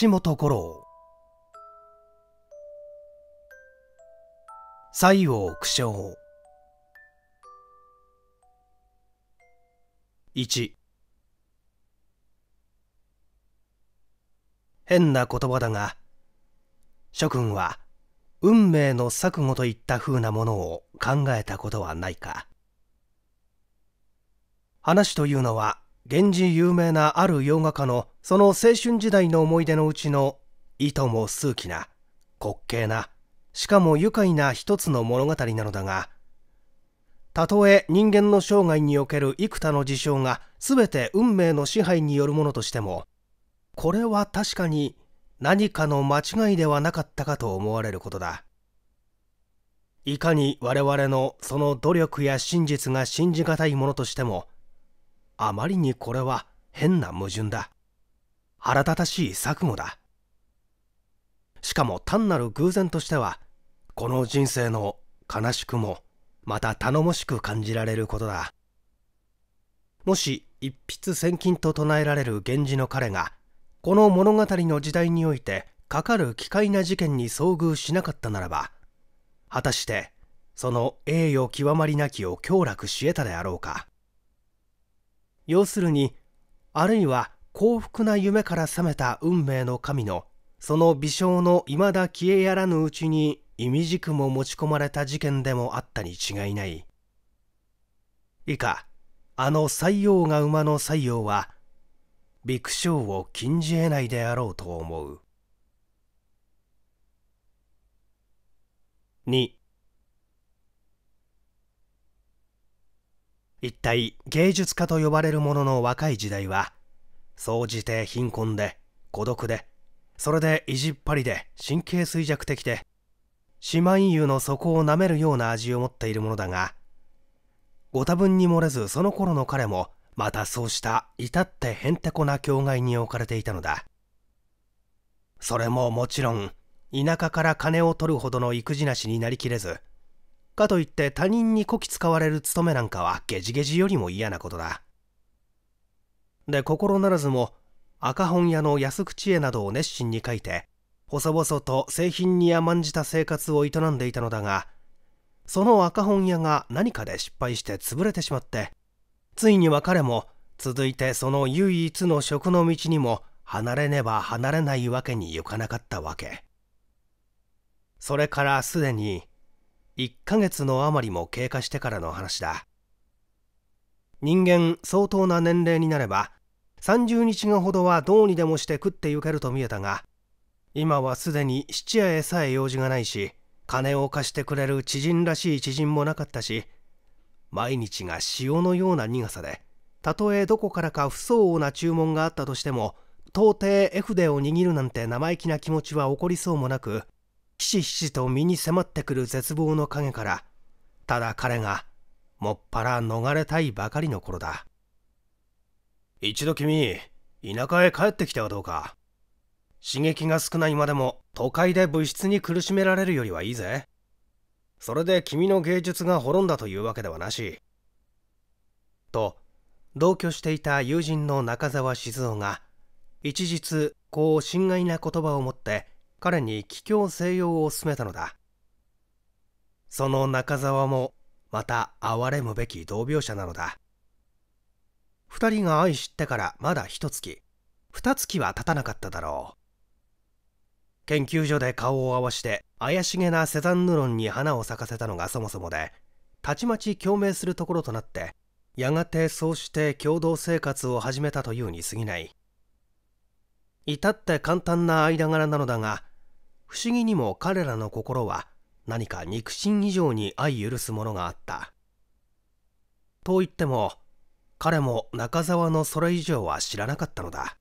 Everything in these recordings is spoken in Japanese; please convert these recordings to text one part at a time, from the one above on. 橋本五郎。西洋苦笑。1、変な言葉だが、諸君は運命の錯誤といった風なものを考えたことはないか。話というのは、源氏有名なある洋画家のその青春時代の思い出のうちのいとも数奇な、滑稽な、しかも愉快な一つの物語なのだが、たとえ人間の生涯における幾多の事象が全て運命の支配によるものとしても、これは確かに何かの間違いではなかったかと思われることだ。いかに我々のその努力や真実が信じがたいものとしても、あまりにこれは変な矛盾だ。腹立たしい錯誤だ。しかも単なる偶然としては、この人生の悲しくも、また頼もしく感じられることだ。もし一筆千金と唱えられる源氏の彼がこの物語の時代においてかかる奇怪な事件に遭遇しなかったならば、果たしてその栄誉極まりなきを享楽し得たであろうか。要するに、あるいは幸福な夢から覚めた運命の神のその微笑のいまだ消えやらぬうちにいみじくも持ち込まれた事件でもあったに違いない。以下、あの西洋が馬の西洋は微苦笑を禁じ得ないであろうと思う。2、一体芸術家と呼ばれるものの若い時代は、総じて貧困で孤独で、それで意地っ張りで神経衰弱的で、四万遊の底を舐めるような味を持っているものだが、ご多分に漏れずその頃の彼もまたそうした至ってへんてこな境涯に置かれていたのだ。それももちろん田舎から金を取るほどの育児なしになりきれず、かといって他人にこき使われる務めなんかはゲジゲジよりも嫌なことだ。で、心ならずも赤本屋の安口絵などを熱心に書いて、細々と製品に甘んじた生活を営んでいたのだが、その赤本屋が何かで失敗して潰れてしまって、ついには彼も続いてその唯一の食の道にも離れねば離れないわけにゆかなかったわけ。それからすでに1ヶ月の余りも経過してからの話だ。人間相当な年齢になれば30日間ほどはどうにでもして食ってゆけると見えたが、今はすでに質屋へさえ用事がないし、金を貸してくれる知人らしい知人もなかったし、毎日が潮のような苦さで、たとえどこからか不相応な注文があったとしても到底絵筆を握るなんて生意気な気持ちは起こりそうもなく、ひしひしと身に迫ってくる絶望の影から、ただ彼がもっぱら逃れたいばかりの頃だ。一度君、田舎へ帰ってきてはどうか。刺激が少ないまでも都会で物質に苦しめられるよりはいいぜ。それで君の芸術が滅んだというわけではなし。と、同居していた友人の中澤静雄が一日こう心外な言葉を持って彼に帰郷静養を勧めたのだ。その中澤もまた哀れむべき同病者なのだ。二人が相知ってからまだ1月、2月は経たなかっただろう。研究所で顔を合わして怪しげなセザンヌ論に花を咲かせたのがそもそもで、たちまち共鳴するところとなって、やがてそうして共同生活を始めたというに過ぎない。至って簡単な間柄なのだが、不思議にも彼らの心は何か肉親以上に相許すものがあった。と言っても彼も中沢のそれ以上は知らなかったのだ。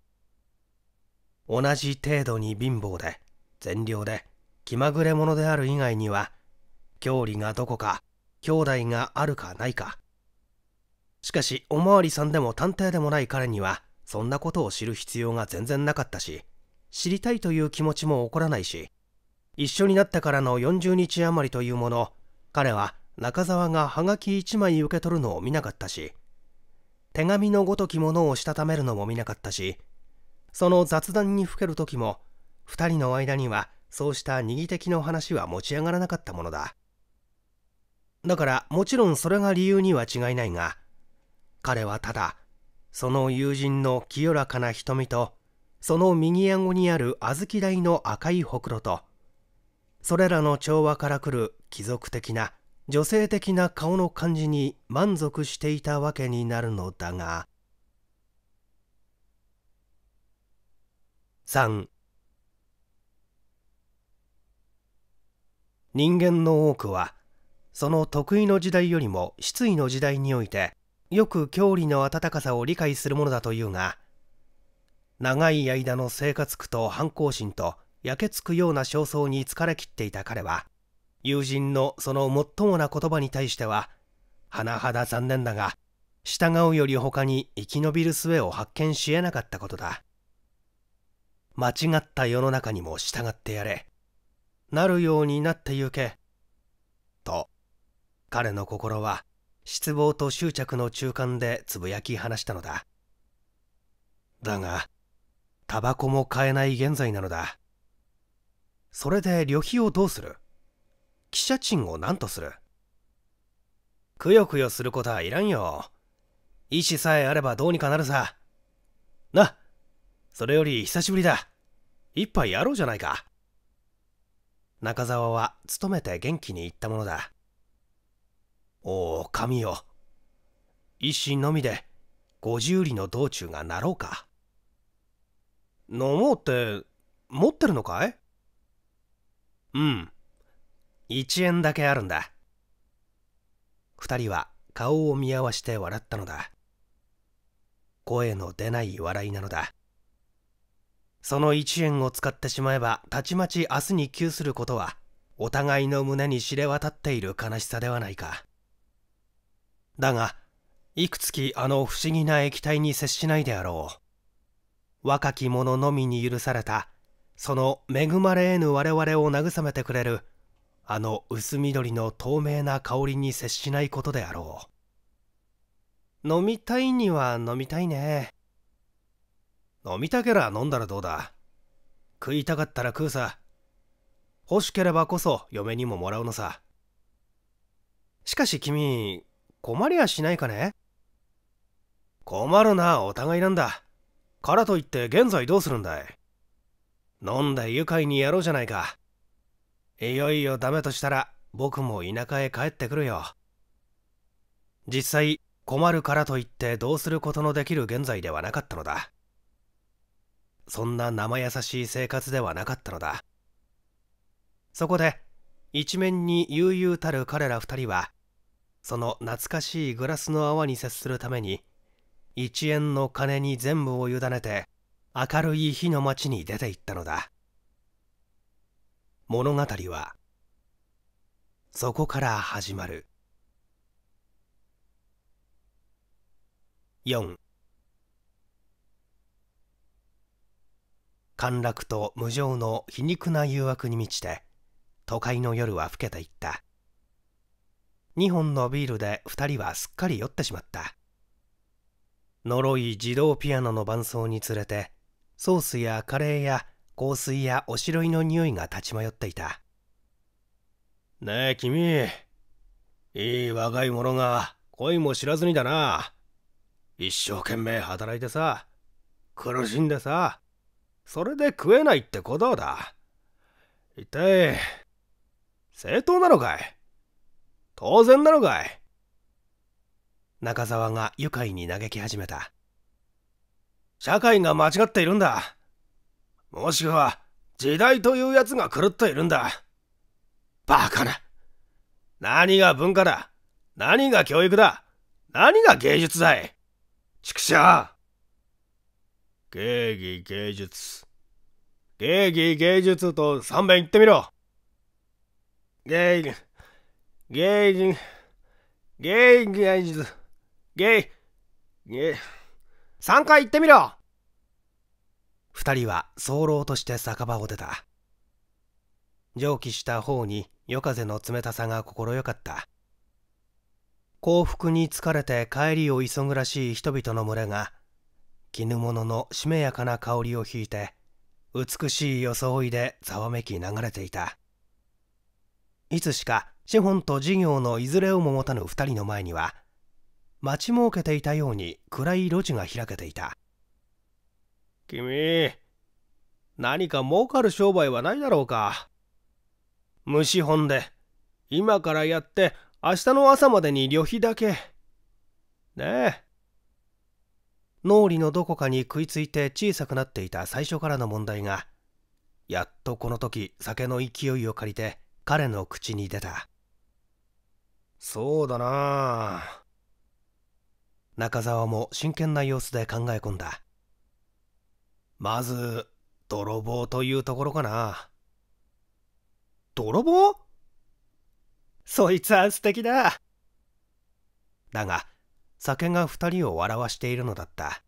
同じ程度に貧乏で善良で気まぐれ者である以外には、郷里がどこか、兄弟があるかないか。しかしおまわりさんでも探偵でもない彼には、そんなことを知る必要が全然なかったし、知りたいという気持ちも起こらないし、一緒になってからの40日余りというもの、彼は中沢がはがき1枚受け取るのを見なかったし、手紙のごときものをしたためるのも見なかったし、その雑談にふける時も2人の間にはそうした二義的の話は持ち上がらなかったものだ。だからもちろんそれが理由には違いないが、彼はただその友人の清らかな瞳とその右顎にある小豆大の赤いほくろと、それらの調和からくる貴族的な女性的な顔の感じに満足していたわけになるのだが。3、人間の多くはその得意の時代よりも失意の時代においてよく郷里の温かさを理解するものだというが、長い間の生活苦と反抗心と焼けつくような焦燥に疲れきっていた彼は、友人のそのもっともな言葉に対しては甚だ残念だが、従うより他に生き延びる術を発見しえなかったことだ。間違った世の中にも従ってやれ、なるようになってゆけと、彼の心は失望と執着の中間でつぶやき放したのだ。だがタバコも買えない現在なのだ。それで旅費をどうする、汽車賃を何とする。くよくよすることはいらんよ。意志さえあればどうにかなるさ。な、それより久しぶりだ。一杯やろうじゃないか。中沢は勤めて元気に言ったものだ。おお、神よ。一心のみで50里の道中がなろうか。飲もうって持ってるのかい？うん。1円だけあるんだ。二人は顔を見合わして笑ったのだ。声の出ない笑いなのだ。その1円を使ってしまえば、たちまち明日に窮することはお互いの胸に知れ渡っている悲しさではないか。だがいくつきあの不思議な液体に接しないであろう。若き者のみに許されたその恵まれ得ぬ我々を慰めてくれるあの薄緑の透明な香りに接しないことであろう。飲みたいには飲みたいね。飲みたけりゃ飲んだらどうだ。食いたかったら食うさ。欲しければこそ嫁にももらうのさ。しかし君、困りゃしないかね？困るな、お互いなんだ。からといって現在どうするんだい。飲んで愉快にやろうじゃないか。いよいよダメとしたら僕も田舎へ帰ってくるよ。実際困るからといってどうすることのできる現在ではなかったのだ。そんな生優しい生活ではなかったのだ。そこで一面に悠々たる彼ら二人は、その懐かしいグラスの泡に接するために1円の金に全部を委ねて明るい日の街に出て行ったのだ。物語はそこから始まる。4、陥落と無情の皮肉な誘惑に満ちて都会の夜は更けていった。2本のビールで2人はすっかり酔ってしまった。呪い自動ピアノの伴奏につれてソースやカレーや香水やおしろいの匂いが立ち迷っていた。ねえ君、いい若い者が恋も知らずにだな。一生懸命働いてさ、苦しんでさ、それで食えないってことだ。一体正当なのかい、当然なのかい。中沢が愉快に嘆き始めた。社会が間違っているんだ。もしくは時代というやつが狂っているんだ。バカな。何が文化だ。何が教育だ。何が芸術だい。畜生。芸技芸術。芸技芸術と三遍言ってみろ。芸技芸技芸芸術芸芸3回言ってみろ。二人は早漏として酒場を出た。蒸気した方に夜風の冷たさが心よかった。幸福に疲れて帰りを急ぐらしい人々の群れが絹物のしめやかな香りを引いて、美しい装いでざわめき流れていた。いつしか資本と事業のいずれをも持たぬ二人の前には、待ちもうけていたように暗い路地が開けていた。君、何か儲かる商売はないだろうか。無資本で、今からやって明日の朝までに旅費だけ。ねえ。脳裏のどこかに食いついて小さくなっていた最初からの問題が、やっとこの時酒の勢いを借りて彼の口に出た。そうだなあ。中澤も真剣な様子で考え込んだ。まず、泥棒というところかな。泥棒？そいつは素敵だ。だが、酒が二人を笑わしているのだった。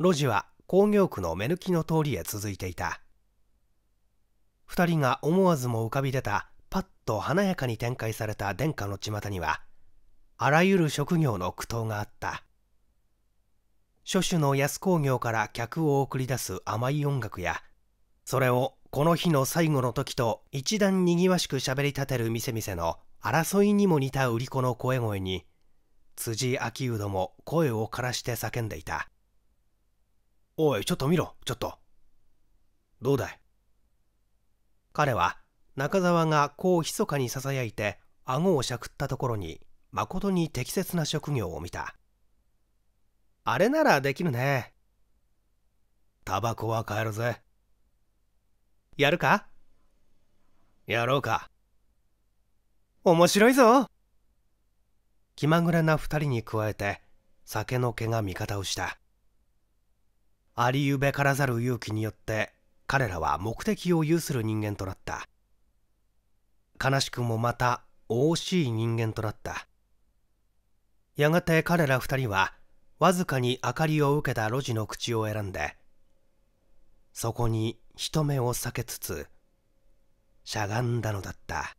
路地は工業区の目抜きの通りへ続いていた。二人が思わずも浮かび出たパッと華やかに展開された殿下の巷には、あらゆる職業の苦闘があった。諸種の安工業から客を送り出す甘い音楽や、それをこの日の最後の時と一段にぎわしくしゃべり立てる店々の争いにも似た売り子の声声に、辻秋うども声を枯らして叫んでいた。おい、ちょっと見ろ、ちょっと。どうだい。彼は中澤がこう密かにささやいて顎をしゃくったところに、まことに適切な職業を見た。あれならできるね。タバコは買えるぜ。やるか？やろうか。面白いぞ。気まぐれな二人に加えて、酒の気が味方をした。ありゆべからざる勇気によって、彼らは目的を有する人間となった。悲しくもまた、惜しい人間となった。やがて彼ら二人は、わずかに明かりを受けた路地の口を選んで、そこに人目を避けつつ、しゃがんだのだった。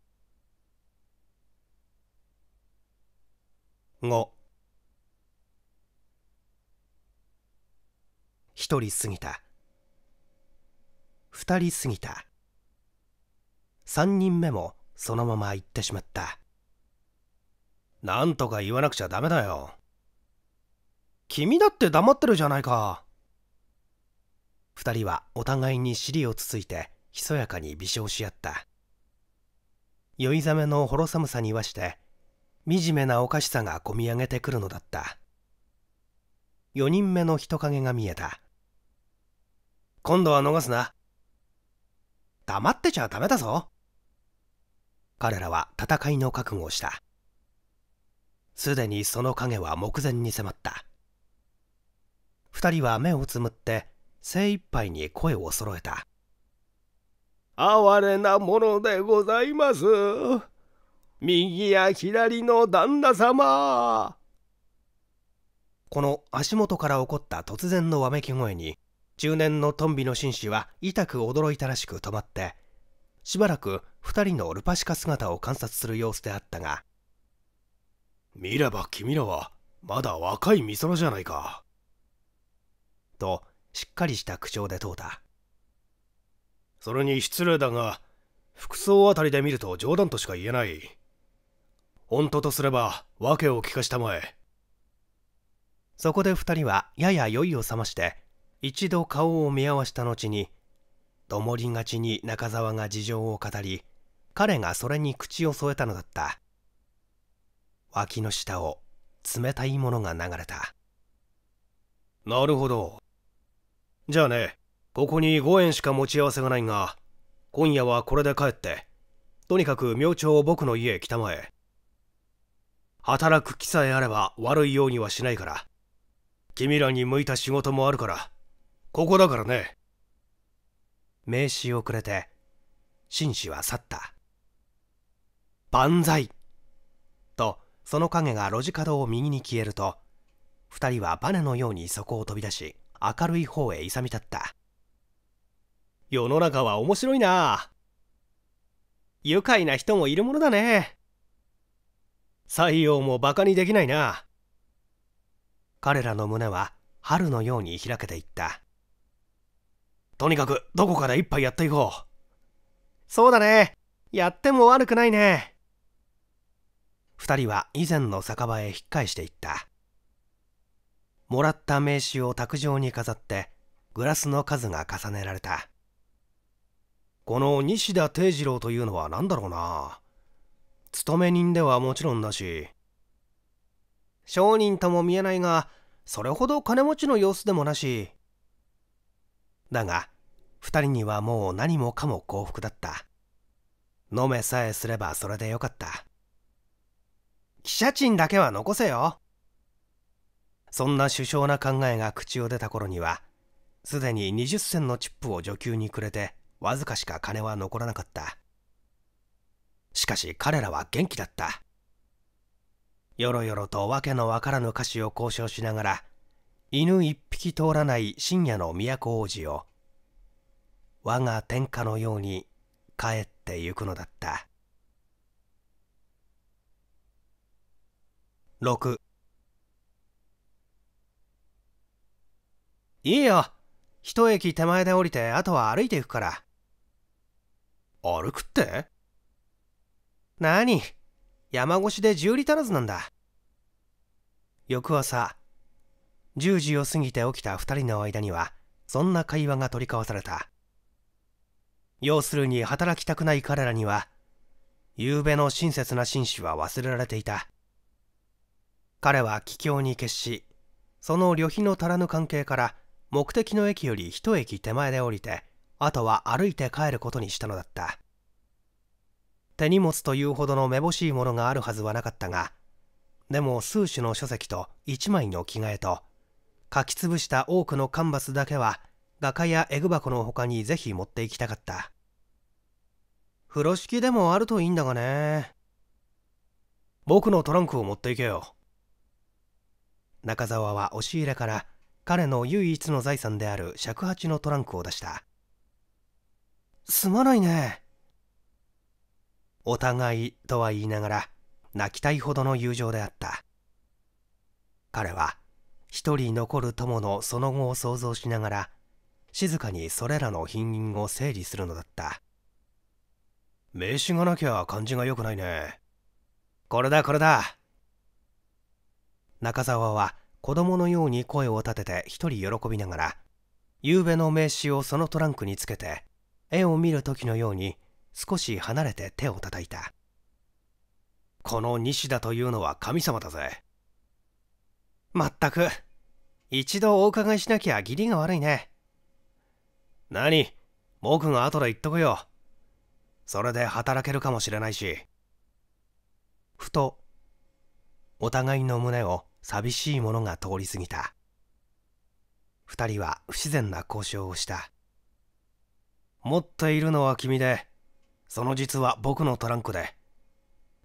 5、一人過ぎた。二人過ぎた。三人目もそのまま行ってしまった。なんとか言わなくちゃダメだよ。君だって黙ってるじゃないか。二人はお互いに尻をつついてひそやかに微笑し合った。酔いざめのほろ寒さにわして、惨めなおかしさがこみ上げてくるのだった。四人目の人影が見えた。今度は逃すな。黙ってちゃダメだぞ。彼らは戦いの覚悟をした。すでにその影は目前に迫った。二人は目をつむって精一杯に声を揃えた。哀れなものでございます。右や左の旦那様。この足元から起こった突然のわめき声に、中年のトンビの紳士は痛く驚いたらしく止まって、しばらく二人のルパシカ姿を観察する様子であったが、見れば君らはまだ若い美空じゃないか。としっかりした口調で問うた。それに失礼だが、服装あたりで見ると冗談としか言えない。本当とすれば訳を聞かしたまえ。そこで二人はやや酔いを覚まして一度顔を見合わした後に、どもりがちに中澤が事情を語り、彼がそれに口を添えたのだった。脇の下を冷たいものが流れた。なるほど。じゃあね、ここに5円しか持ち合わせがないが、今夜はこれで帰って、とにかく明朝を僕の家へ来たまえ。働く気さえあれば悪いようにはしないから、君らに向いた仕事もあるから、ここだからね。名刺をくれて、紳士は去った。万歳と、その影が路地角を右に消えると、二人はバネのようにそこを飛び出し、明るい方へいさみ立った。世の中は面白いな。愉快な人もいるものだね。採用もバカにできないな。彼らの胸は春のように開けていった。とにかくどこかで一杯やっていこう。そうだね、やっても悪くないね。2人は以前の酒場へ引っ返していった。もらった名刺を卓上に飾ってグラスの数が重ねられた。この西田定次郎というのは何だろうな。勤め人ではもちろんだし、商人とも見えないが、それほど金持ちの様子でもなし。だが2人にはもう何もかも幸福だった。飲めさえすればそれでよかった。汽車賃だけは残せよ。そんな殊勝な考えが口を出た頃にはすでに20銭のチップを女給にくれて、わずかしか金は残らなかった。しかし彼らは元気だった。よろよろとわけのわからぬ菓子を交渉しながら、犬一匹通らない深夜の都大路を我が天下のように帰ってゆくのだった。6。いいよ、一駅手前で降りてあとは歩いていくから。歩くって？なに、山越しで10里足らずなんだ。翌朝10時を過ぎて起きた2人の間にはそんな会話が取り交わされた。要するに働きたくない彼らには夕べの親切な紳士は忘れられていた。彼は帰郷に決し、その旅費の足らぬ関係から目的の駅より一駅手前で降りて、あとは歩いて帰ることにしたのだった。手荷物というほどのめぼしいものがあるはずはなかったが、でも数種の書籍と一枚の着替えと書き潰した多くのカンバスだけは画家や絵具箱の他にぜひ持っていきたかった。風呂敷でもあるといいんだがね。僕のトランクを持っていけよ。中澤は押し入れから彼の唯一の財産である尺八のトランクを出した。すまないね。お互いとは言いながら泣きたいほどの友情であった。彼は一人残る友のその後を想像しながら、静かにそれらの品印を整理するのだった。名刺がなきゃ感じが良くないね。これだこれだ。中澤は子供のように声を立てて一人喜びながら、夕べの名刺をそのトランクにつけて、絵を見る時のように少し離れて手を叩いた。この西田というのは神様だぜ。まったく、一度お伺いしなきゃ義理が悪いね。何、僕が後で言っとくよ。それで働けるかもしれないし。ふとお互いの胸を寂しいものが通り過ぎた。2人は不自然な交渉をした。持っているのは君で、その実は僕のトランクで、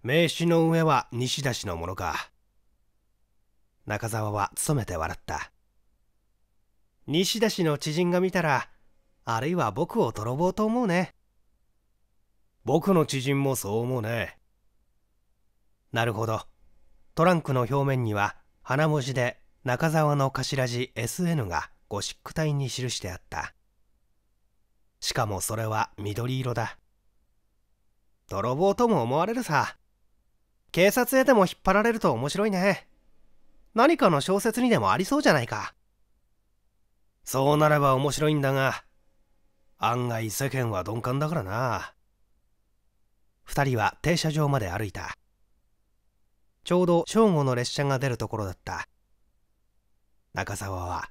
名刺の上は西田氏のものか。中澤は努めて笑った。西田氏の知人が見たら、あるいは僕を泥棒と思うね。僕の知人もそう思うね。なるほど。トランクの表面には花文字で中澤の頭字 SN がゴシック体に記してあった。しかもそれは緑色だ。泥棒とも思われるさ。警察へでも引っ張られると面白いね。何かの小説にでもありそうじゃないか。そうなれば面白いんだが、案外世間は鈍感だからな。2人は停車場まで歩いた。ちょうど正午の列車が出るところだった。中澤は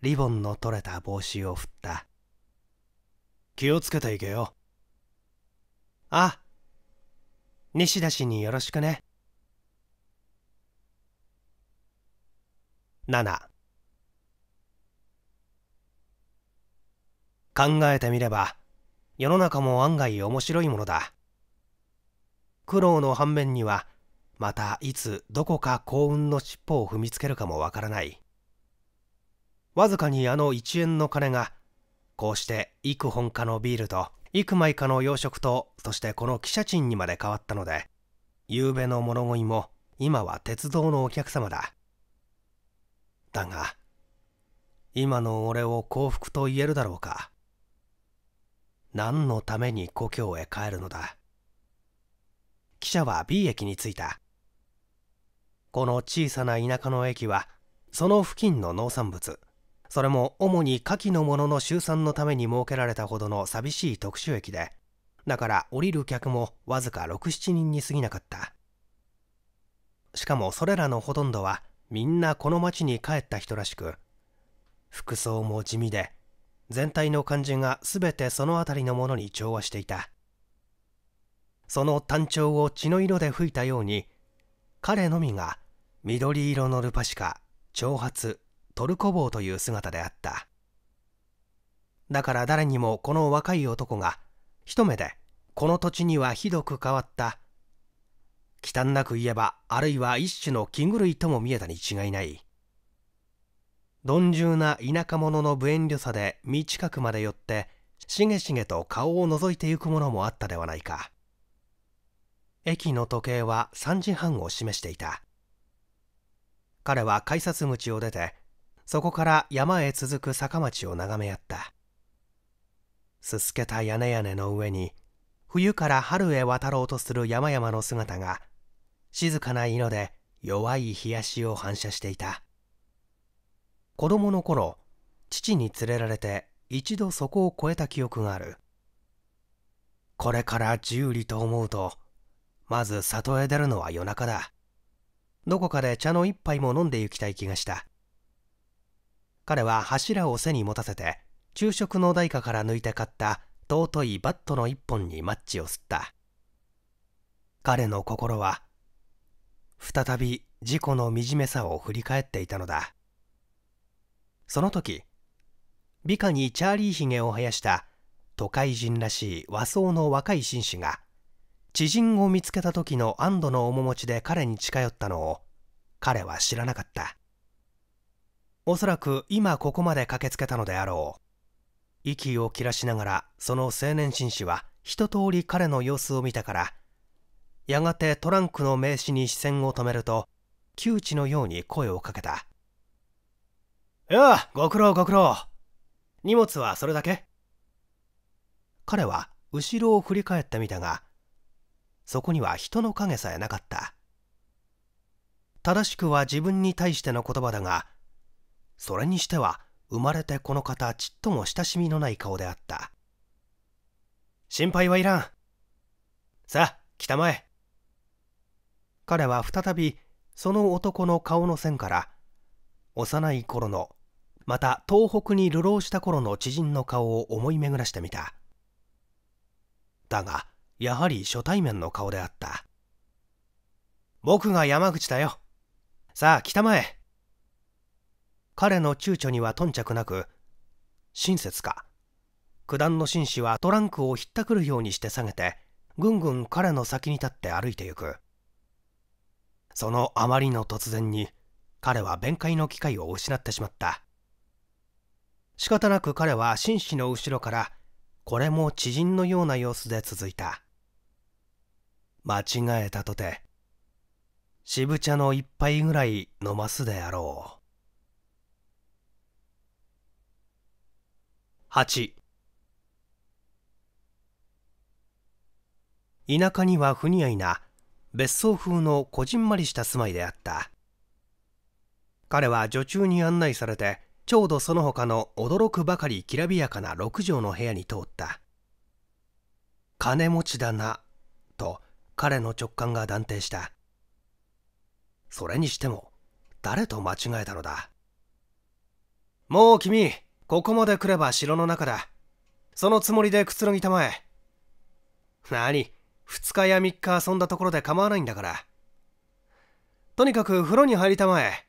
リボンの取れた帽子を振った。気をつけていけよ。あ、西田氏によろしくね。7。考えてみれば世の中も案外面白いものだ。苦労の反面にはまたいつどこか幸運の尻尾を踏みつけるかもわからない。わずかにあの1円の金が、こうして幾本かのビールと幾枚かの洋食と、そしてこの汽車賃にまで変わったので、夕べの物乞いも今は鉄道のお客様だ。だが今の俺を幸福と言えるだろうか。何のために故郷へ帰るのだ。汽車は B 駅に着いた。この小さな田舎の駅はその付近の農産物、それも主に牡蠣のものの集散のために設けられたほどの寂しい特殊駅で、だから降りる客もわずか 6,7 人に過ぎなかった。しかもそれらのほとんどはみんなこの町に帰った人らしく、服装も地味で全体の感じがすべてその辺りのものに調和していた。その単調を血の色で吹いたように、彼のみが緑色のルパシカ、長髪、トルコ帽という姿であった。だから誰にもこの若い男が一目でこの土地にはひどく変わった、忌憚なく言えばあるいは一種の気狂いとも見えたに違いない。鈍重な田舎者の無遠慮さで身近くまで寄ってしげしげと顔を覗いてゆくものもあったではないか。駅の時計は3時半を示していた。彼は改札口を出て、そこから山へ続く坂町を眺めやった。すすけた屋根屋根の上に冬から春へ渡ろうとする山々の姿が静かな色で弱い日差しを反射していた。子供の頃、父に連れられて一度そこを越えた記憶がある。これから10里と思うと、まず里へ出るのは夜中だ。どこかで茶の一杯も飲んで行きたい気がした。彼は柱を背に持たせて昼食の代価から抜いて買った尊いバットの一本にマッチを吸った。彼の心は再び事故の惨めさを振り返っていたのだ。その時、美化にチャーリーひげを生やした都会人らしい和装の若い紳士が知人を見つけた時の安堵の面持ちで彼に近寄ったのを彼は知らなかった。おそらく今ここまで駆けつけたのであろう。息を切らしながらその青年紳士は一通り彼の様子を見たから、やがてトランクの名刺に視線を止めると窮地のように声をかけた。やあ、ご苦労ご苦労。荷物はそれだけ？彼は後ろを振り返ってみたが、そこには人の影さえなかった。正しくは自分に対しての言葉だが、それにしては生まれてこの方、ちっとも親しみのない顔であった。心配はいらん。さあ、来たまえ。彼は再びその男の顔の線から幼い頃の、また東北に流浪した頃の知人の顔を思い巡らしてみた。だがやはり初対面の顔であった。僕が山口だよ。さあ来たまえ。彼の躊躇には頓着なく、親切か。九段の紳士はトランクをひったくるようにして下げて、ぐんぐん彼の先に立って歩いてゆく。そのあまりの突然に彼は弁解の機会を失ってしまった。仕方なく彼は紳士の後ろから、これも知人のような様子で続いた。間違えたとて渋茶の一杯ぐらい飲ますであろう。8。田舎には不似合いな別荘風のこじんまりした住まいであった。彼は女中に案内されて、ちょうどその他の驚くばかりきらびやかな6畳の部屋に通った。金持ちだなと彼の直感が断定した。それにしても誰と間違えたのだ。もう君、ここまで来れば城の中だ。そのつもりでくつろぎたまえ。何、2日や3日遊んだところで構わないんだから。とにかく風呂に入りたまえ。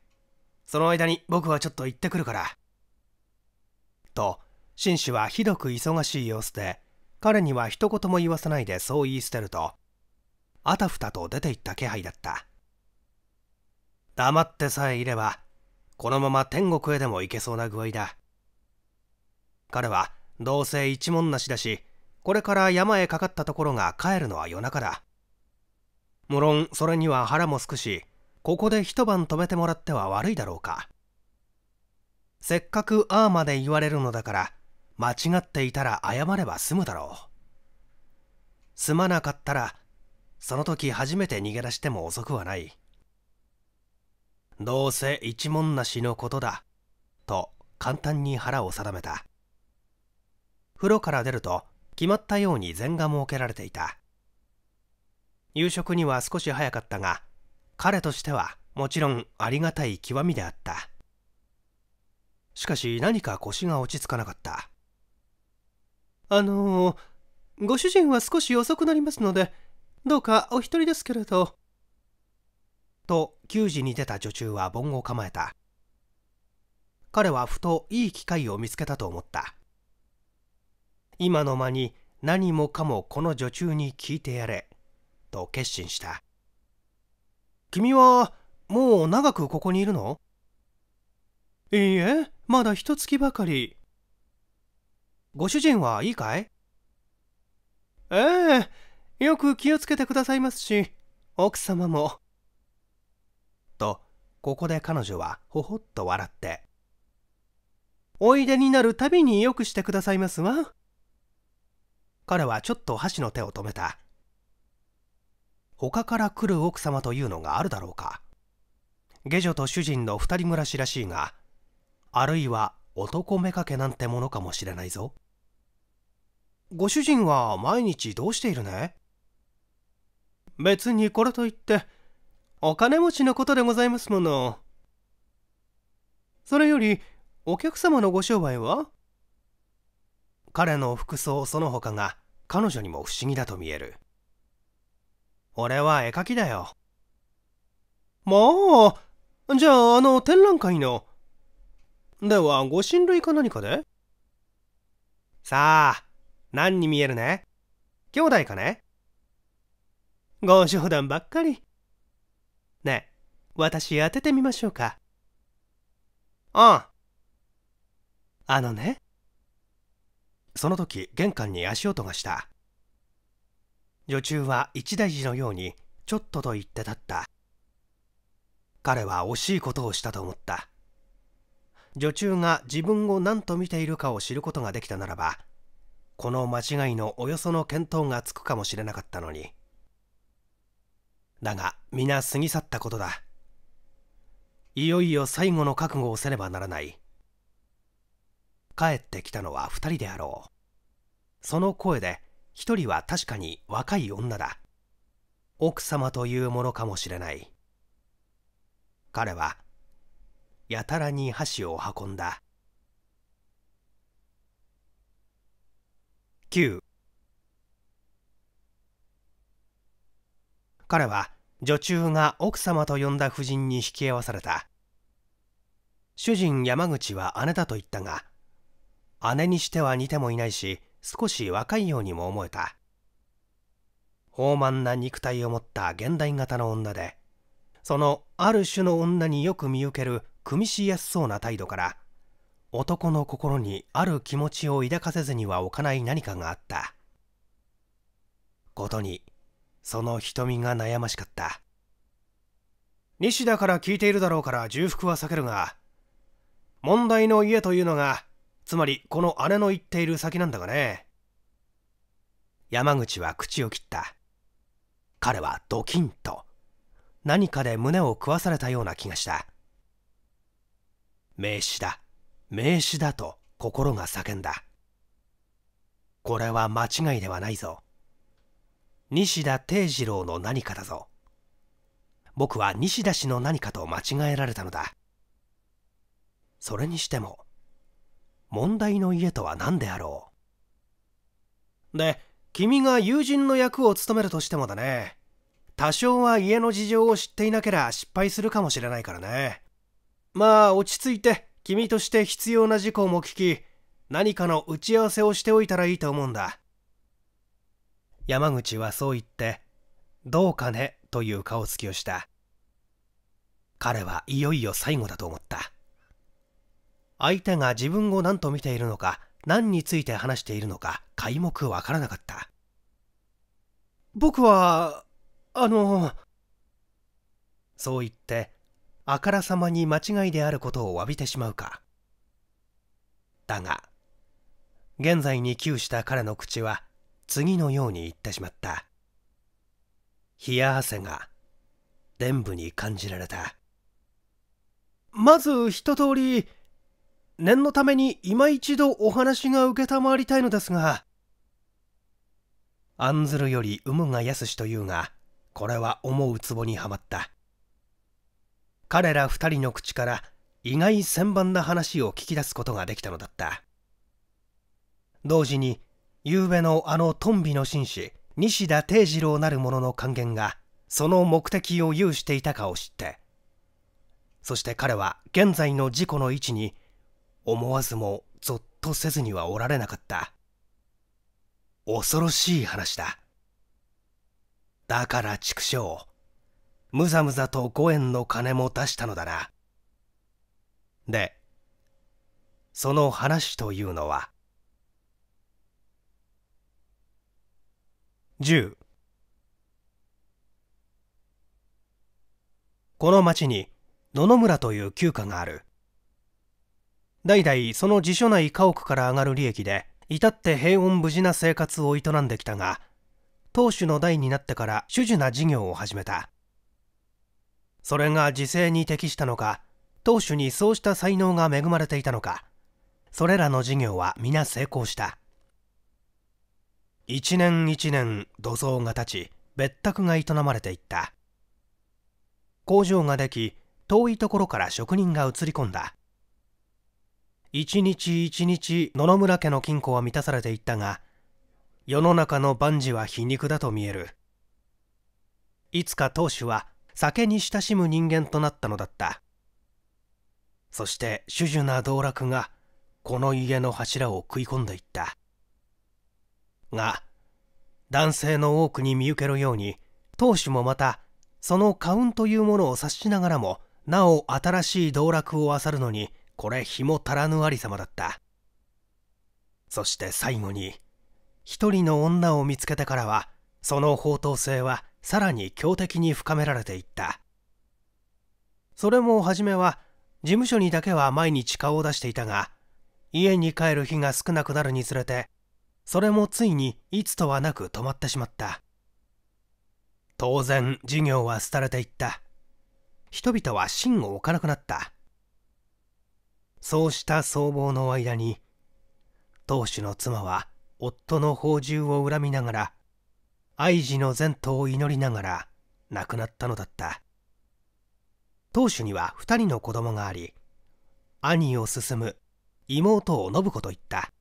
その間に僕はちょっと行ってくるから」と紳士はひどく忙しい様子で、彼には一言も言わせないでそう言い捨てると、あたふたと出て行った気配だった。黙ってさえいればこのまま天国へでも行けそうな具合だ。彼はどうせ一文無しだし、これから山へかかったところが帰るのは夜中だ。無論それには腹もすくし、ここで一晩泊めてもらっては悪いだろうか。せっかくああまで言われるのだから間違っていたら謝れば済むだろう。すまなかったらその時初めて逃げ出しても遅くはない。どうせ一文無しのことだと簡単に腹を定めた。風呂から出ると決まったように膳が設けられていた。夕食には少し早かったが、彼としてはもちろんありがたい極みであった。しかし何か腰が落ち着かなかった。ご主人は少し遅くなりますので、どうかお一人ですけれど。と給仕に出た女中は盆を構えた。彼はふといい機会を見つけたと思った。今の間に何もかもこの女中に聞いてやれと決心した。君はもう長くここにいるの？いいえ、まだ一月ばかり。ご主人はいいかい？ええ、よく気をつけてくださいますし、奥様も。とここで彼女はほほっと笑って、おいでになるたびによくしてくださいますわ。彼はちょっと箸の手を止めた。他から来る奥様というのがあるだろうか。下女と主人の二人暮らしらしいが、あるいは男めかけなんてものかもしれないぞ。ご主人は毎日どうしているね？別にこれといってお金持ちのことでございますもの。それよりお客様のご商売は？彼の服装その他が彼女にも不思議だと見える。俺は絵描きだよ。まあ、じゃあ展覧会の。ではご親類か何かで？さあ、何に見えるね？兄弟かね？ご冗談ばっかり。ねえ、私当ててみましょうか。ああ。ね。その時玄関に足音がした。女中は一大事のようにちょっとと言って立った。彼は惜しいことをしたと思った。女中が自分を何と見ているかを知ることができたならば、この間違いのおよその見当がつくかもしれなかったのに。だが皆過ぎ去ったことだ。いよいよ最後の覚悟をせねばならない。帰ってきたのは二人であろう。その声で一人は確かに若い女だ。奥様というものかもしれない。彼はやたらに箸を運んだ。9。彼は女中が奥様と呼んだ夫人に引き合わされた。主人山口は姉だと言ったが、姉にしては似てもいないし、少し若いようにも思えた。豊満な肉体を持った現代型の女で、そのある種の女によく見受ける組みしやすそうな態度から、男の心にある気持ちを抱かせずにはおかない何かがあった。ことにその瞳が悩ましかった。西田から聞いているだろうから重複は避けるが、問題の家というのが、つまりこの姉の言っている先なんだがね。山口は口を切った。彼はドキンと何かで胸を食わされたような気がした。名刺だ、名刺だと心が叫んだ。これは間違いではないぞ。西田定次郎の何かだぞ。僕は西田氏の何かと間違えられたのだ。それにしても問題の家とは何であろう。で、君が友人の役を務めるとしてもだね、多少は家の事情を知っていなけりゃ失敗するかもしれないからね。まあ落ち着いて、君として必要な事項も聞き、何かの打ち合わせをしておいたらいいと思うんだ。山口はそう言って、どうかねという顔つきをした。彼はいよいよ最後だと思った。相手が自分を何と見ているのか、何について話しているのか、皆目わからなかった。僕は、そう言って、あからさまに間違いであることを詫びてしまうか、ったが、現在に窮した彼の口は次のように言ってしまった。冷や汗が伝部に感じられた。まず一通り念のために今一度お話が承りたいのですが。案ずるより有無が易しというが、これは思うつぼにはまった。彼ら二人の口から意外千万な話を聞き出すことができたのだった。同時にゆうべのあのトンビの紳士西田定次郎なる者の諫言がその目的を有していたかを知って、そして彼は現在の事故の位置に思わずもぞっとせずにはおられなかった。恐ろしい話だ。だから畜生、むざむざと5円の金も出したのだな。で、その話というのは。10、この町に野々村という旧家がある。代々その寺所内家屋から上がる利益で至って平穏無事な生活を営んできたが、当主の代になってから主樹な事業を始めた。それが時勢に適したのか、当主にそうした才能が恵まれていたのか、それらの事業は皆成功した。一年一年土蔵が立ち、別宅が営まれていった。工場ができ、遠いところから職人が移り込んだ。一日一日野々村家の金庫は満たされていったが、世の中の万事は皮肉だと見える。いつか当主は酒に親しむ人間となったのだった。そして種々な道楽がこの家の柱を食い込んでいった。が男性の多くに見受けるように、当主もまたその花運というものを察しながらもなお新しい道楽を漁るのに、これ日も足らぬありさまだった。そして最後に一人の女を見つけてからは、その方向性はさらに強敵に深められていった。それも初めは事務所にだけは毎日顔を出していたが、家に帰る日が少なくなるにつれて、それもついにいつとはなく止まってしまった。当然事業は廃れていった。人々は信を置かなくなった。そうした僧帽の間に、当主の妻は夫の放獣を恨みながら、愛児の前途を祈りながら亡くなったのだった。当主には2人の子供があり、兄を進む、妹を信子といった。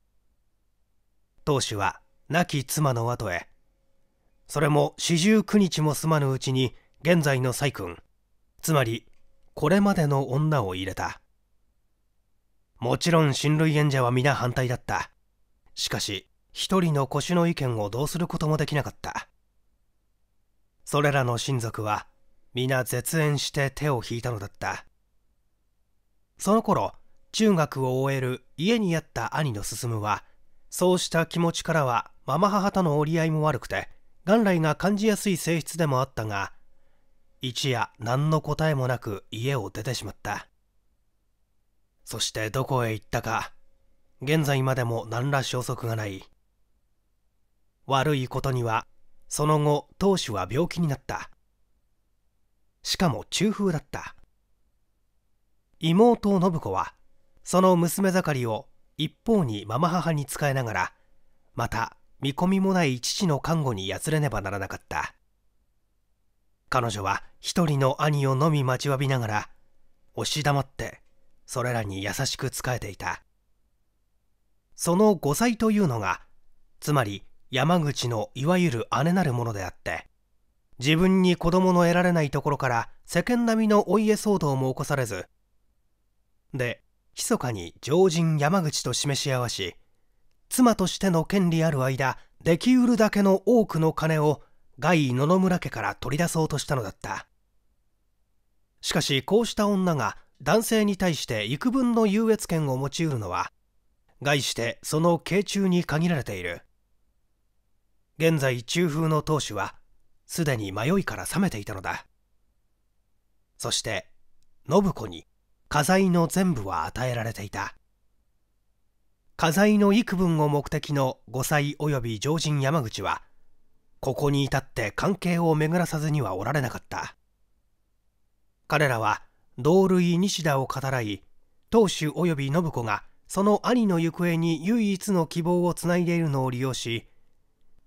当主は亡き妻の後へ、それも49日も済まぬうちに現在の細君、つまりこれまでの女を入れた。もちろん親類縁者は皆反対だった。しかし一人の腰の意見をどうすることもできなかった。それらの親族は皆絶縁して手を引いたのだった。その頃中学を終える家にあった兄の進は、そうした気持ちからはママ母との折り合いも悪くて、元来が感じやすい性質でもあったが、一夜何の答えもなく家を出てしまった。そしてどこへ行ったか、現在までも何ら消息がない。悪いことにはその後当主は病気になった。しかも中風だった。妹信子はその娘盛りを一方にママ母に仕えながら、また見込みもない父の看護にやつれねばならなかった。彼女は一人の兄をのみ待ちわびながら、押し黙ってそれらに優しく仕えていた。その後妻というのが、つまり山口のいわゆる姉なるものであって、自分に子供の得られないところから世間並みのお家騒動も起こされず、で密かに常人山口と示し合わし、妻としての権利ある間、できうるだけの多くの金を外野々村家から取り出そうとしたのだった。しかしこうした女が男性に対して幾分の優越権を持ちうるのは、概してその慶中に限られている。現在中風の当主はすでに迷いから覚めていたのだ。そして信子に家財の全部は与えられていた。家財の幾分を目的の後妻および常人山口はここに至って関係を巡らさずにはおられなかった。彼らは同類西田を語らい、当主および信子がその兄の行方に唯一の希望をつないでいるのを利用し、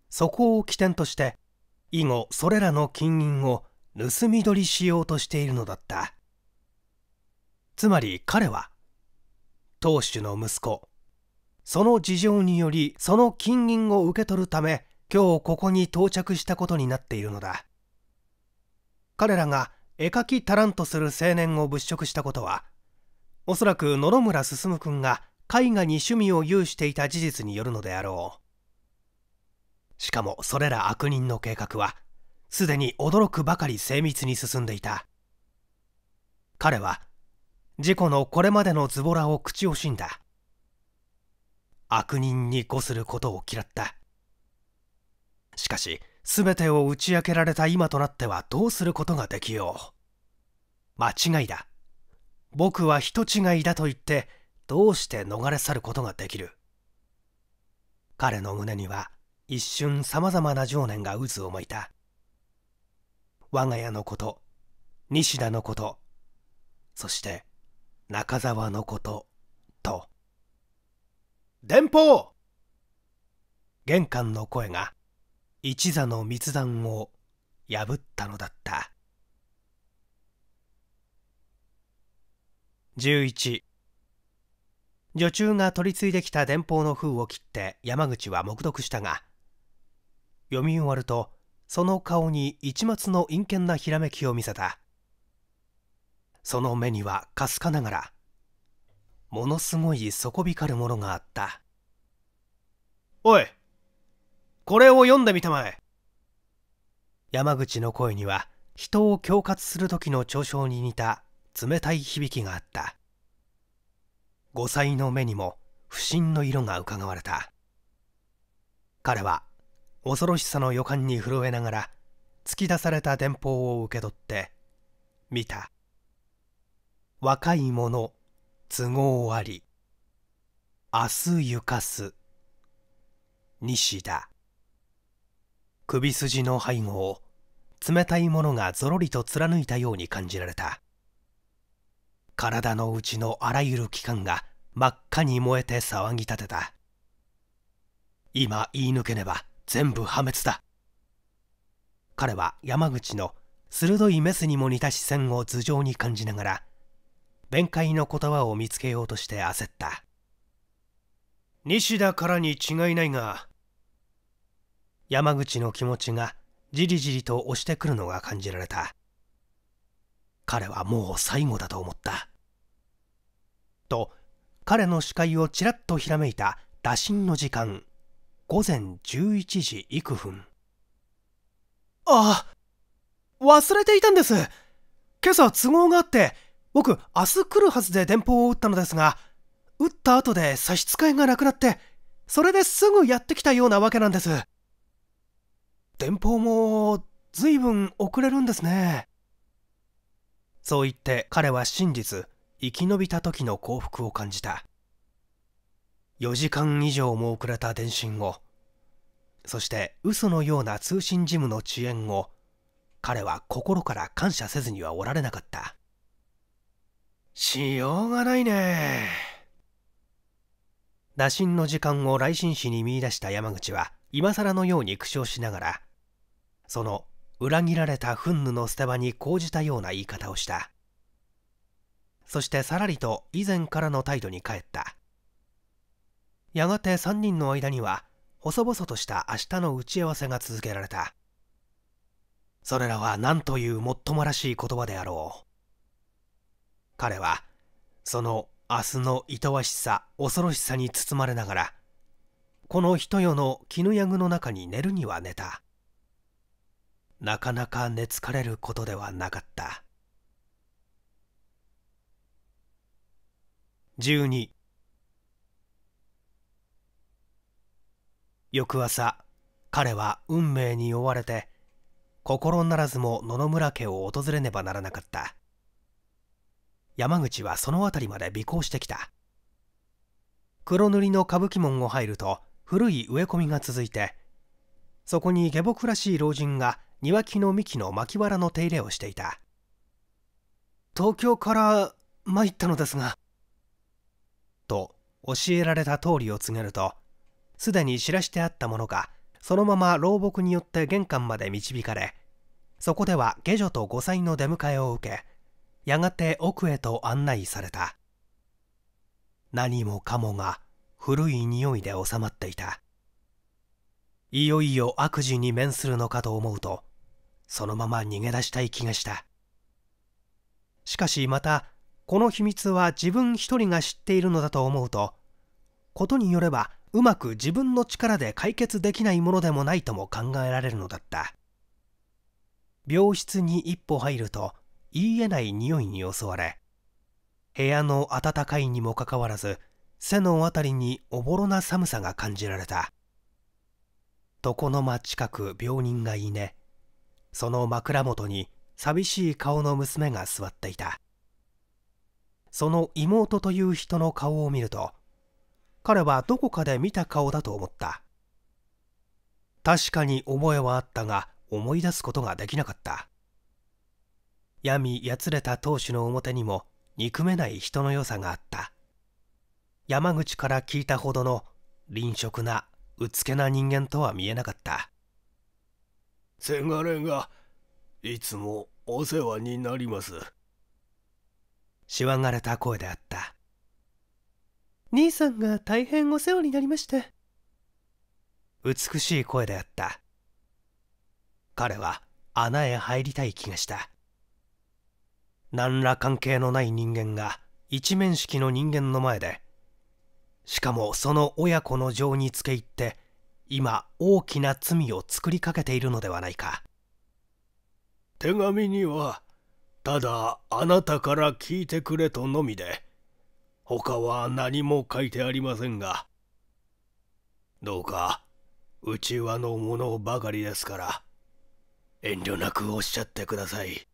そこを起点として以後それらの金銀を盗み取りしようとしているのだった。つまり彼は当主の息子、その事情によりその金銀を受け取るため今日ここに到着したことになっているのだ。彼らが絵描き足らんとする青年を物色したことは、おそらく野々村進君が絵画に趣味を有していた事実によるのであろう。しかもそれら悪人の計画はすでに驚くばかり精密に進んでいた。彼は自己のこれまでのズボラを口惜しんだ。悪人に誤することを嫌った。しかし全てを打ち明けられた今となってはどうすることができよう。間違いだ、僕は人違いだと言ってどうして逃れ去ることができる。彼の胸には一瞬さまざまな情念が渦を巻いた。我が家のこと、西田のこと、そして中沢のことと。電報！玄関の声が一座の密談を破ったのだった。11、女中が取り次いできた電報の封を切って山口は黙読したが、読み終わるとその顔に一抹の陰険なひらめきを見せた。その目にはかすかながらものすごい底光るものがあった。おい、これを読んでみたまえ。山口の声には人を恐喝する時の嘲笑に似た冷たい響きがあった。後妻の目にも不審の色がうかがわれた。彼は恐ろしさの予感に震えながら突き出された電報を受け取って見た。若い者都合あり、明日ゆかす西田。首筋の背後を冷たいものがぞろりと貫いたように感じられた。体の内のあらゆる器官が真っ赤に燃えて騒ぎ立てた。今言い抜けねば全部破滅だ。彼は山口の鋭いメスにも似た視線を頭上に感じながら弁解の言葉を見つけようとして焦った。西田からに違いないが。山口の気持ちがじりじりと押してくるのが感じられた。彼はもう最後だと思った。と、彼の視界をちらっとひらめいた打診の時間、午前11時幾分。ああ、忘れていたんです。今朝都合があって、僕、明日来るはずで電報を打ったのですが、打った後で差し支えがなくなって、それですぐやってきたようなわけなんです。電報もずいぶん遅れるんですね。そう言って彼は真実生き延びた時の幸福を感じた。4時間以上も遅れた電信を、そして嘘のような通信事務の遅延を彼は心から感謝せずにはおられなかった。しようがないね。打診の時間を来信紙に見出した山口は今更のように苦笑しながら、その裏切られた憤怒の捨て場に講じたような言い方をした。そしてさらりと以前からの態度に帰った。やがて3人の間には細々とした明日の打ち合わせが続けられた。それらは何というもっともらしい言葉であろう。彼はその明日のいとわしさ、恐ろしさに包まれながら、この一夜の絹やぐの中に寝るには寝た。なかなか寝疲れることではなかった。12、翌朝、彼は運命に追われて心ならずも野々村家を訪れねばならなかった。山口はその辺りまで尾行してきた。黒塗りの歌舞伎門を入ると古い植え込みが続いて、そこに下僕らしい老人が庭木の幹の巻き藁の手入れをしていた。東京から参ったのですが、と教えられた通りを告げると、すでに知らしてあったものがそのまま老木によって玄関まで導かれ、そこでは下女と5歳の出迎えを受け、やがて奥へと案内された。何もかもが古い匂いで収まっていた。いよいよ悪事に面するのかと思うと、そのまま逃げ出したい気がした。しかしまたこの秘密は自分一人が知っているのだと思うと、ことによればうまく自分の力で解決できないものでもないとも考えられるのだった。病室に一歩入ると言いえない匂いに襲われ、部屋の暖かいにもかかわらず背のあたりにおぼろな寒さが感じられた。床の間近く病人がいね、その枕元に寂しい顔の娘が座っていた。その妹という人の顔を見ると、彼はどこかで見た顔だと思った。確かに覚えはあったが思い出すことができなかった。闇やつれた当主の表にも憎めない人の良さがあった。山口から聞いたほどの吝嗇なうつけな人間とは見えなかった。せがれがいつもお世話になります、しわがれた声であった。兄さんが大変お世話になりまして、美しい声であった。彼は穴へ入りたい気がした。何ら関係のない人間が一面識の人間の前で、しかもその親子の情につけ入って今大きな罪を作りかけているのではないか。手紙にはただあなたから聞いてくれとのみで、他は何も書いてありませんが、どうかうちわのものばかりですから遠慮なくおっしゃってください。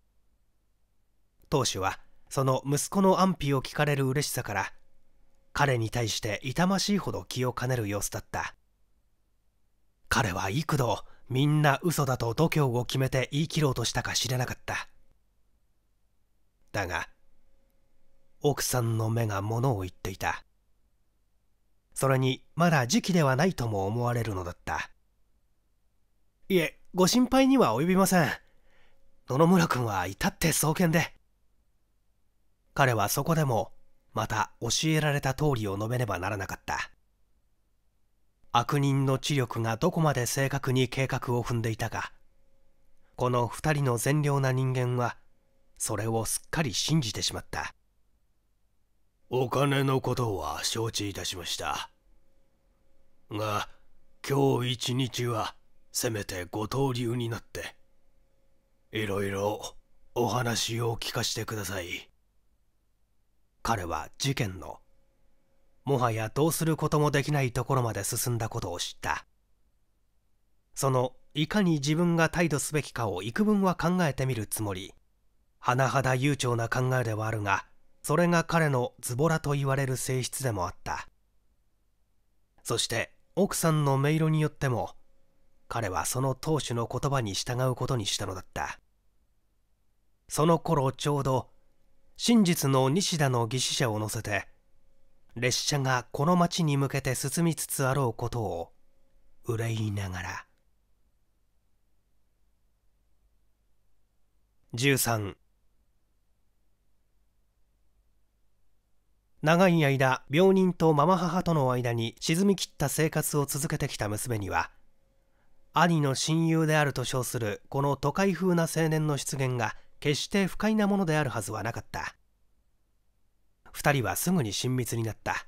当主はその息子の安否を聞かれる嬉しさから彼に対して痛ましいほど気を兼ねる様子だった。彼は幾度みんな嘘だと度胸を決めて言い切ろうとしたか知れなかった。だが奥さんの目が物を言っていた。それにまだ時期ではないとも思われるのだった。いえ、ご心配には及びません。野々村君は至って壮健で。彼はそこでもまた教えられた通りを述べねばならなかった。悪人の知力がどこまで正確に計画を踏んでいたか、この二人の善良な人間はそれをすっかり信じてしまった。お金のことは承知いたしましたが、今日一日はせめてご当留になっていろいろお話を聞かせてください。彼は事件のもはやどうすることもできないところまで進んだことを知った。そのいかに自分が態度すべきかを幾分は考えてみるつもり、甚だ悠長な考えではあるが、それが彼のズボラと言われる性質でもあった。そして奥さんの目色によっても彼はその当主の言葉に従うことにしたのだった。その頃ちょうど真実の西田の義士者を乗せて列車がこの町に向けて進みつつあろうことを憂いながら。13、長い間病人とママ母との間に沈み切った生活を続けてきた娘には、兄の親友であると称するこの都会風な青年の出現が決して不快なものであるはずはなかった。二人はすぐに親密になった。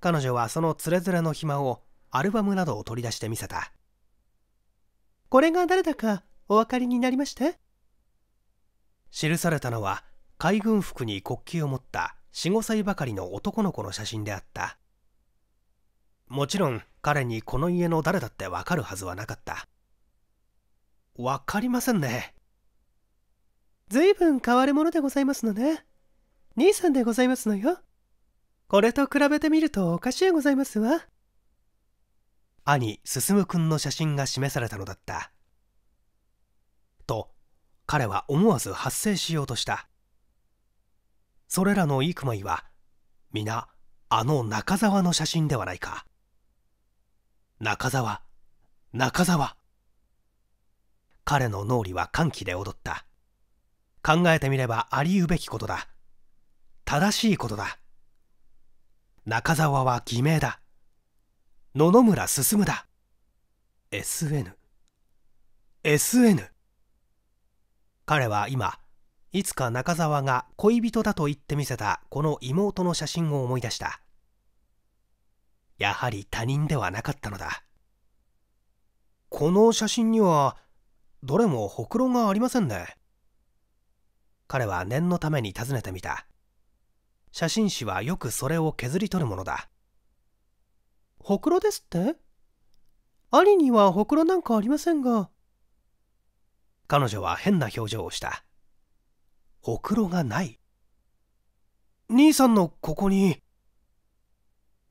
彼女はそのつれづれの暇をアルバムなどを取り出してみせた。これが誰だかお分かりになりまして。記されたのは海軍服に国旗を持った4、5歳ばかりの男の子の写真であった。もちろん彼にこの家の誰だってわかるはずはなかった。わかりませんね。ずいぶん変わるものでございますのね。兄さんでございますのよ。これと比べてみるとおかしゅうございますわ。兄進くんの写真が示されたのだったと彼は思わず発声しようとした。それらの幾枚は皆あの中沢の写真ではないか。中沢彼の脳裏は歓喜で踊った。考えてみればありうべきことだ。正しいことだ。中沢は偽名だ。野々村進だ。 SN 彼は今いつか中沢が恋人だと言ってみせたこの妹の写真を思い出した。やはり他人ではなかったのだ。この写真にはどれもほくろがありませんね。彼は念のために尋ねてみた。写真誌はよくそれを削り取るものだ。ほくろですって？兄にはほくろなんかありませんが。彼女は変な表情をした。ほくろがない。兄さんのここに。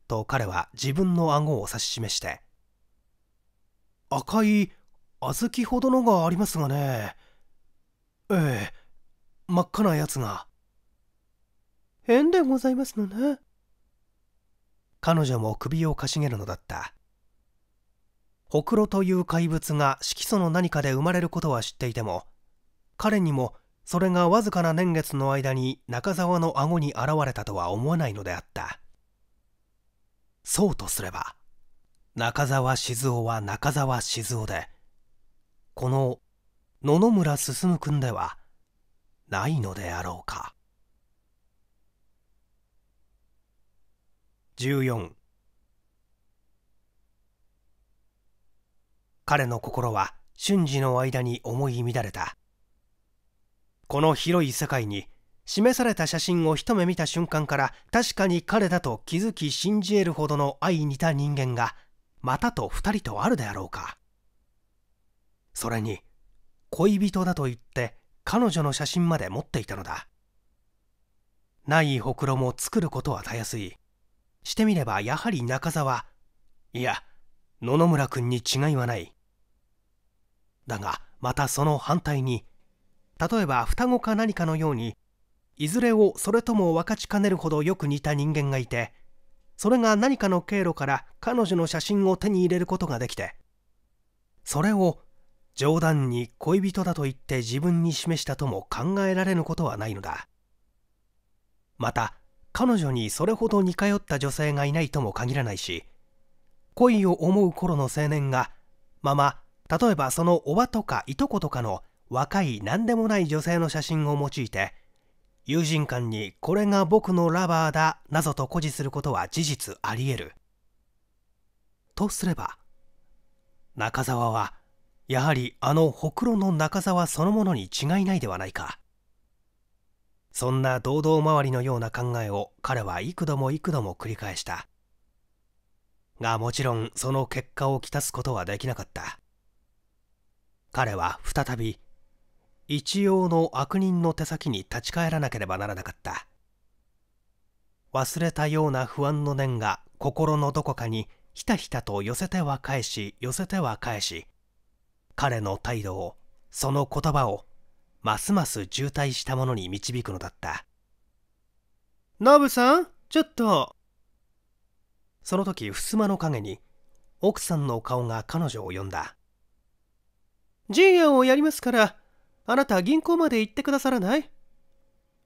と彼は自分の顎を指し示して。赤い小豆ほどのがありますがね。ええ、真っ赤なやつが。変でございますのね。彼女も首をかしげるのだった。ほくろという怪物が色素の何かで生まれることは知っていても、彼にもそれがわずかな年月の間に中沢の顎に現れたとは思わないのであった。そうとすれば中沢静雄は中沢静雄で、この野々村進くんではないのであろうか。14、彼の心は瞬時の間に思い乱れた。この広い世界に示された写真を一目見た瞬間から、確かに彼だと気づき信じ得るほどの相似た人間がまたと二人とあるであろうか。それに恋人だと言って彼女の写真まで持っていたのだ。ないほくろも作ることはたやすい。してみればやはり中沢、いや野々村君に違いはない。だがまたその反対に、例えば双子か何かのようにいずれをそれとも分かちかねるほどよく似た人間がいて、それが何かの経路から彼女の写真を手に入れることができて、それを冗談に恋人だと言って自分に示したとも考えられぬことはないのだ。また彼女にそれほど似通った女性がいないとも限らないし、恋を思う頃の青年がまま例えばそのおばとかいとことかの若い何でもない女性の写真を用いて、友人間にこれが僕のラバーだなどと誇示することは事実ありえる。とすれば中沢はやはりあのほくろの中沢そのものに違いないではないか。そんな堂々回りのような考えを彼は幾度も繰り返したが、もちろんその結果をきたすことはできなかった。彼は再び一様の悪人の手先に立ち返らなければならなかった。忘れたような不安の念が心のどこかにひたひたと寄せては返し寄せては返し、彼の態度を、その言葉をますます渋滞したものに導くのだった。ノブさん、ちょっと。その時襖の陰に奥さんの顔が彼女を呼んだ。陣屋をやりますから、あなた銀行まで行ってくださらない？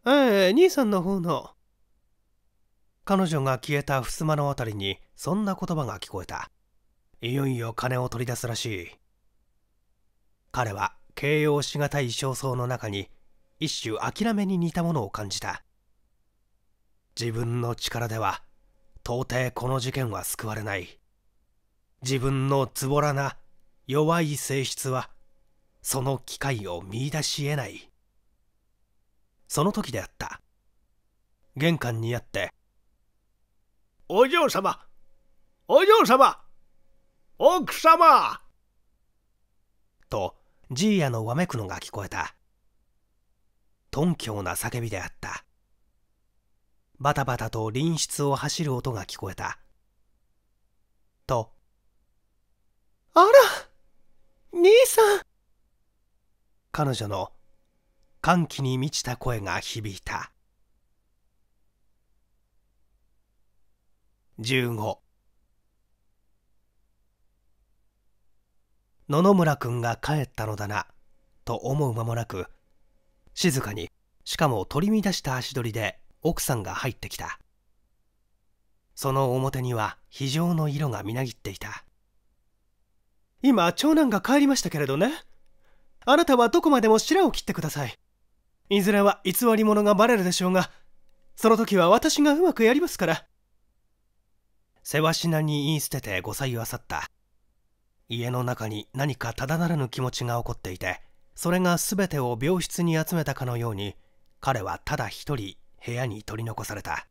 ええ、兄さんの方の。彼女が消えた襖のあたりにそんな言葉が聞こえた。いよいよ金を取り出すらしい。彼は形容しがたい焦燥の中に一種諦めに似たものを感じた。自分の力では到底この事件は救われない。自分のつぼらな弱い性質はその機会を見出し得ない。その時であった。玄関にあって「お嬢様、お嬢様、奥様」とじいやのわめくのが聞こえた。頓狂な叫びであった。バタバタと隣室を走る音が聞こえた。と、あら、兄さん。彼女の歓喜に満ちた声が響いた。15。野々村くんが帰ったのだなと思う間もなく、静かに、しかも取り乱した足取りで奥さんが入ってきた。その表には非常の色がみなぎっていた。今長男が帰りましたけれどね、あなたはどこまでも白を切ってください。いずれは偽り者がバレるでしょうが、その時は私がうまくやりますから。せわしなに言い捨てて後妻は去った。家の中に何かただならぬ気持ちが起こっていて、それが全てを病室に集めたかのように、彼はただ一人部屋に取り残された。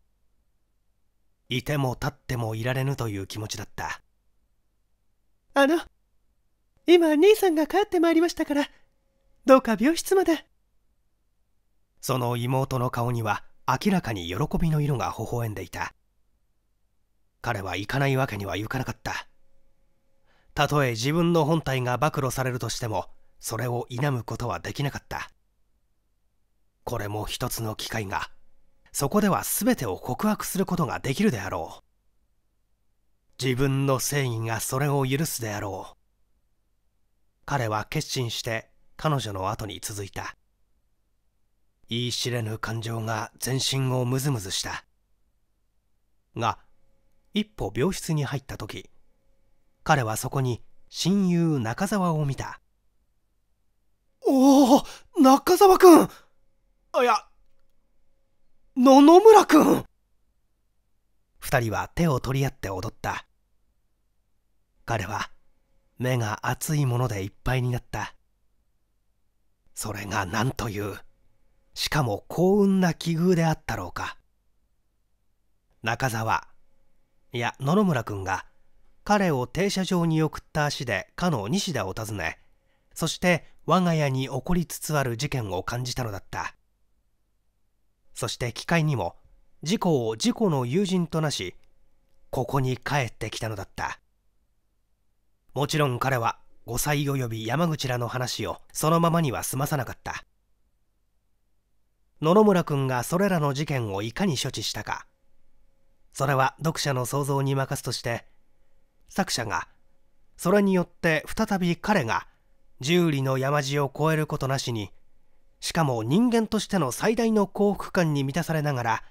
いても立ってもいられぬという気持ちだった。今兄さんが帰ってまいりましたから、どうか病室まで。その妹の顔には明らかに喜びの色が微笑んでいた。彼は行かないわけにはいかなかった。たとえ自分の本体が暴露されるとしても、それを否むことはできなかった。これも一つの機会が、そこでは全てを告白することができるであろう。自分の正義がそれを許すであろう。彼は決心して彼女の後に続いた。言い知れぬ感情が全身をムズムズした。が、一歩病室に入った時、彼はそこに親友中沢を見た。おお、中沢くん、あ、いや、野々村くん。二人は手を取り合って踊った。彼は目が熱いものでいっぱいになった。それが何という、しかも幸運な奇遇であったろうか。中沢、いや野々村くんが彼を停車場に送った足でかの西田を訪ね、そして我が家に起こりつつある事件を感じたのだった。そして機会にも事故を自己の友人となし、ここに帰ってきたのだった。もちろん彼は後妻及び山口らの話をそのままには済まさなかった。野々村くんがそれらの事件をいかに処置したか、それは読者の想像に任すとして、作者がそれによって再び彼が十里の山路を越えることなしに、しかも人間としての最大の幸福感に満たされながら、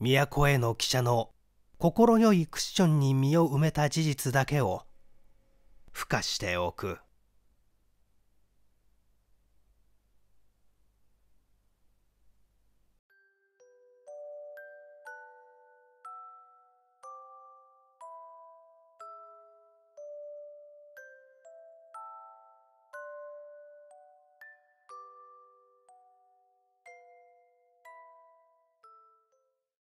都への汽車の快いクッションに身を埋めた事実だけを付加しておく。